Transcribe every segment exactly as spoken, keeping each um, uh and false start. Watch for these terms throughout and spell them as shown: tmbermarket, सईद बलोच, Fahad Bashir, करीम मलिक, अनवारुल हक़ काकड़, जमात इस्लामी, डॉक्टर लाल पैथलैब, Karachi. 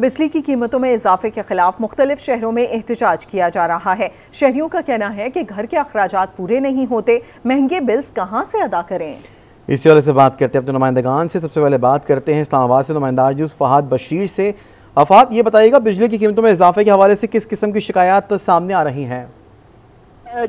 बिजली की कीमतों में इजाफे के खिलाफ मुख्तलिफ शहरों में एहतजाज किया जा रहा है। शहरियों का कहना है कि घर के अखराजात पूरे नहीं होते, महंगे बिल्स कहाँ से अदा करें। इसी वाले से बात करते हैं अपने नुमाइंदगान से। सबसे पहले बात करते हैं इस्लामाबाद से नुमाइंदा फहद बशीर से। अफाद, ये बताइएगा बिजली की कीमतों में इजाफे के हवाले से किस किस्म की शिकायत सामने आ रही हैं।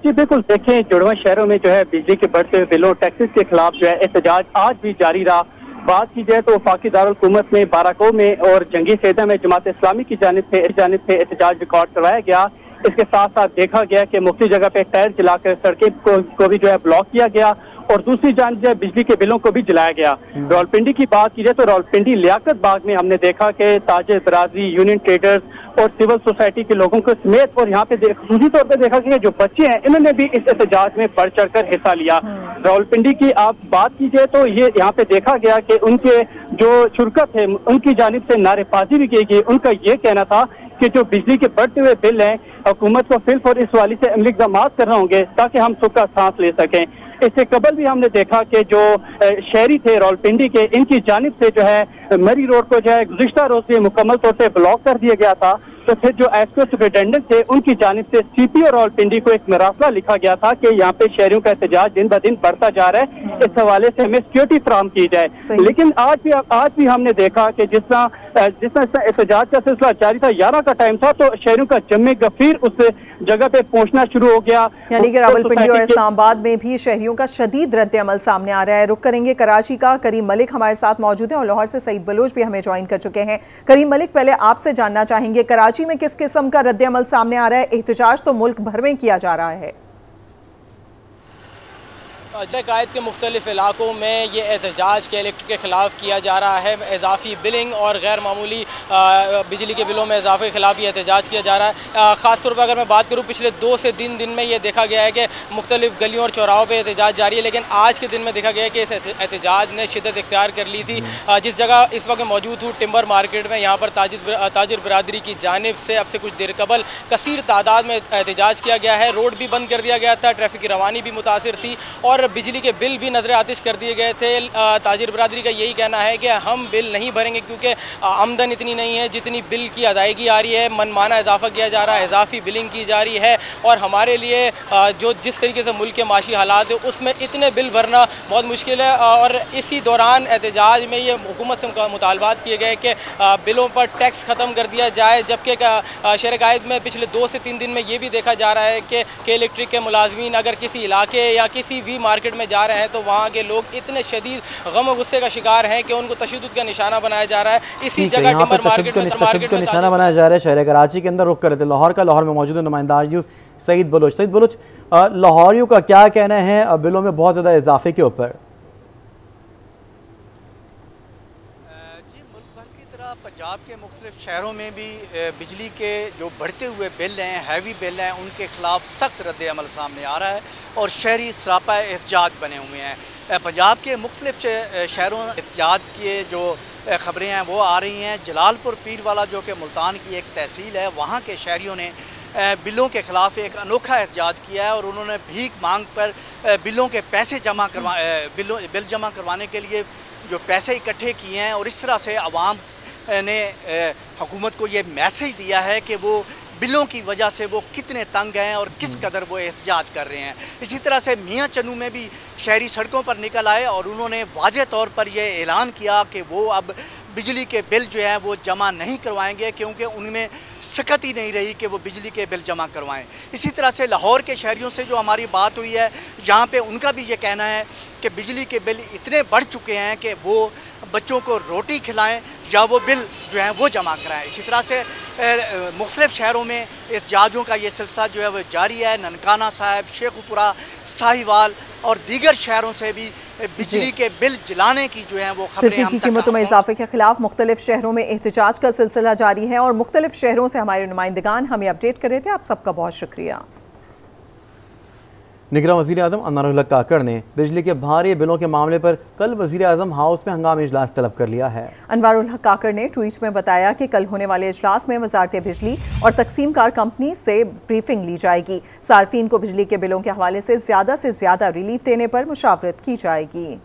जी बिल्कुल, देखें जुड़वा शहरों में जो है बिजली के बढ़ते बिलों टैक्सेस के खिलाफ जो है एहतजाज आज भी जारी रहा। बात की जाए तो वफाकी दारुल हुकूमत में, बाराको में और जंगी सैदा में जमात इस्लामी की जानिब से जानिब से एहतजाज रिकॉर्ड करवाया गया। इसके साथ साथ देखा गया कि मुख्तलिफ जगह पे टायर जलाकर सड़कें को, को भी जो है ब्लॉक किया गया और दूसरी जानब जो है बिजली के बिलों को भी जलाया गया। रावलपिंडी की बात की जाए तो रावलपिंडी लियाकत बाग में हमने देखा कि ताजर बरादरी, यूनियन ट्रेडर्स और सिविल सोसाइटी के लोगों को समेत और यहाँ पे खसूसी तौर पर देखा गया जो बच्चे हैं इन्होंने भी इस एहतजाज में बढ़ चढ़ कर हिस्सा लिया। रावलपिंडी की आप बात की जाए तो ये यहाँ पे देखा गया कि उनके जो शुरकत है उनकी जानिब से नारेबाजी भी की गई। उनका ये कहना था कि जो बिजली के बढ़ते हुए बिल हैं हुकूमत को फिल्फ और इस वाली से अमली इकदाम करना होंगे ताकि हम सुख का सांस ले सकें। इससे कबल भी हमने देखा कि जो शहरी थे रावलपिंडी के, इनकी जानिब से जो है मरी रोड को जो है गुज़िश्ता रोज से मुकम्मल तौर से ब्लॉक कर दिया गया था। तो फिर जो एसपी सुप्रिटेंडेंट थे उनकी जानिब से सीपी और रावलपिंडी को एक मरासला लिखा गया था कि यहाँ पे शहरियों का एहतजाज दिन ब दिन बढ़ता जा रहा है, इस हवाले से हमें सिक्योरिटी फराहम की जाए। लेकिन आज भी आज भी हमने देखा कि जिस तरह जिस तरह एहतजाज का सिलसिला जारी था, ग्यारह का टाइम था तो शहरियों का जमे गफीर उस जगह पे पहुंचना शुरू हो गया। यानी कि रावलपिंडी और इस्लामाबाद में भी शहरियों का शदीद रद्दअमल सामने आ रहा है। रुक करेंगे कराची का, करीम मलिक हमारे साथ मौजूद है और लाहौर से सईद बलोच भी हमें ज्वाइन कर चुके हैं। करीम मलिक, पहले आपसे जानना चाहेंगे कराची में किस किस्म का रद्देअमल सामने आ रहा है? एहतजाज तो मुल्क भर में किया जा रहा है। जय कायद के मुख्तलिफ इलाकों में ये एहतजाज के इलेक्ट्रिक के ख़िलाफ़ किया जा रहा है। इजाफी बिलिंग और गैर मामूली बिजली के बिलों में इजाफे के खिलाफ ये एहतजाज किया जा रहा है। ख़ासतौर पर अगर मैं बात करूँ पिछले दो से तीन दिन में ये देखा गया है कि मुख्तलिफ गलियों और चौराहों पर एहतजाज जारी है, लेकिन आज के दिन में देखा गया है कि इस एहतजाज ने शिदत इख्तियार कर ली थी। जिस जगह इस वक्त मौजूद हूँ टिम्बर मार्केट में, यहाँ पर ताजर ताजर बरदरी की जानिब से अब से कुछ देर कबल कसीर तादाद में एहतजाज किया गया है। रोड भी बंद कर दिया गया था, ट्रैफिक की रवानी भी मुतासर थी और बिजली के बिल भी नजर आतिश कर दिए गए थे। ताजिर बरादरी का यही कहना है कि हम बिल नहीं भरेंगे क्योंकि आमदन इतनी नहीं है जितनी बिल की अदायगी आ रही है। मनमाना इजाफा किया जा रहा है, इजाफी बिलिंग की जा रही है और हमारे लिए जो जिस तरीके से मुल्क के माशी हालात है उसमें इतने बिल भरना बहुत मुश्किल है। और इसी दौरान एहतजाज में ये हुकूमत से मुतालबात किए गए कि बिलों पर टैक्स ख़त्म कर दिया जाए, जबकि शहर-ए-कायद में पिछले दो से तीन दिन में ये भी देखा जा रहा है कि इलेक्ट्रिक के मुलाजमीन अगर किसी इलाके या किसी भी मार्केट में जा रहे हैं तो वहाँ के लोग इतने शदीद गम और गुस्से का शिकार हैं कि उनको तशद्दुद का निशाना बनाया जा रहा है। इसी जगह टिम्बर मार्केट में मार्केट का निशाना बनाया जा रहा है शहर कराची के अंदर। रुक कर रहे थे लाहौर का, लाहौर में मौजूद है नुमाइंदा सईद बलोच। सईद बलोच, लाहौरियों का क्या कहना है बिलों में बहुत ज़्यादा इजाफे के ऊपर? जी, मुल्क भर की तरह पंजाब के मुख्तलिफ शहरों में भी बिजली के जो बढ़ते हुए बिल हैं, हैवी बिल हैं, उनके खिलाफ सख्त रद्द अमल सामने आ रहा है और शहरी सरापा एहतजाज बने हुए हैं। पंजाब के मुख्तलिफ शहरों एहतजाज के जो ख़बरें हैं वो आ रही हैं। जलालपुर पीर वाला जो कि मुल्तान की एक तहसील है, वहाँ के शहरियों ने बिलों के ख़िलाफ़ एक अनोखा एहतजाज किया है और उन्होंने भीख मांग पर बिलों के पैसे जमा करवा बिलों बिल जमा करवाने के लिए जो पैसे इकट्ठे किए हैं और इस तरह से आवाम ने हुकूमत को ये मैसेज दिया है कि वो बिलों की वजह से वो कितने तंग हैं और किस कदर वो एहतजाज कर रहे हैं। इसी तरह से मियाँ चनू में भी शहरी सड़कों पर निकल आए और उन्होंने वाज़े तौर पर यह ऐलान किया कि वो अब बिजली के बिल जो हैं वो जमा नहीं करवाएंगे क्योंकि उनमें सकत ही नहीं रही कि वो बिजली के बिल जमा करवाएं। इसी तरह से लाहौर के शहरियों से जो हमारी बात हुई है जहाँ पे उनका भी ये कहना है कि बिजली के बिल इतने बढ़ चुके हैं कि वो बच्चों को रोटी खिलाएं या वो बिल जो है वो जमा कराएं। इसी तरह से मुख्तलिफ शहरों में एहतजाजों का ये सिलसिला जो है वो जारी है। ननकाना साहब, शेखपुरा, साहिवाल और दीगर शहरों से भी बिजली के बिल जलाने की जो है वो खबरें हम तक कीमतों में इजाफे के खिलाफ मुख्तलिफ शहरों में एहतजाज का सिलसिला जारी है और मुख्तलिफ शहरों से हमारे नुमाइंदगान हमें अपडेट कर रहे थे। आप सबका बहुत शुक्रिया। निगरां वज़ीर आज़म अनवारुल हक़ काकड़ ने बिजली के भारी बिलों के मामले पर कल वज़ीर आज़म हाउस में हंगामी इजलास तलब कर लिया है। अनवारुल हक़ काकड़ ने ट्वीट में बताया कि कल होने वाले इजलास में वज़ारत बिजली और तकसीम कार कंपनी से ब्रीफिंग ली जाएगी। सार्फिन को बिजली के बिलों के हवाले से ज़्यादा से ज़्यादा रिलीफ देने पर मुशावरत की जाएगी।